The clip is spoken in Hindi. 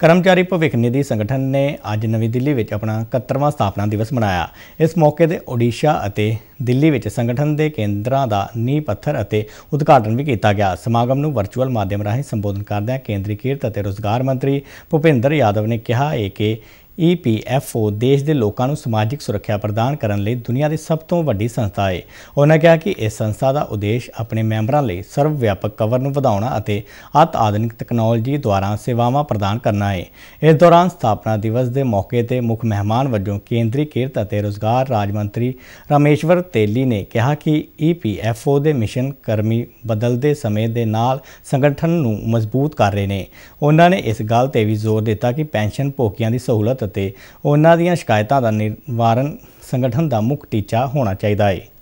कर्मचारी भविष्य निधि संगठन ने अज नवी दिल्ली में अपना 71वां स्थापना दिवस मनाया। इस मौके पर ओडिशा और दिल्ली में संगठन के केंद्रों का नींह पत्थर और उद्घाटन भी किया गया। समागम में वर्चुअल माध्यम राही संबोधन करदे केंद्रीय किरत और रोजगार मंत्री भूपेंद्र यादव ने कहा है कि EPFO देश के लोगों को समाजिक सुरक्षा प्रदान करने लिए दुनिया की सब तो वड्डी संस्था है। उन्होंने कहा कि इस संस्था का उद्देश्य अपने मैंबरों लिए सर्वव्यापक कवर नूं वधाउणा अते अत आधुनिक तकनोलॉजी द्वारा सेवावां प्रदान करना है। इस दौरान स्थापना दिवस के मौके पर मुख्य मेहमान वजों केंद्रीय किरत और रोजगार राज्य मंत्री रामेश्वर तेली ने कहा कि EPFO के मिशन कर्मी बदलते समय के नाल संगठन नूं मजबूत कर रहे हैं। उन्होंने इस गल पर भी जोर दिता कि पेंशन भोगियां की सहूलत उन्हां दी शिकायतां का निवारण संगठन का मुख्य टीचा होना चाहिए है।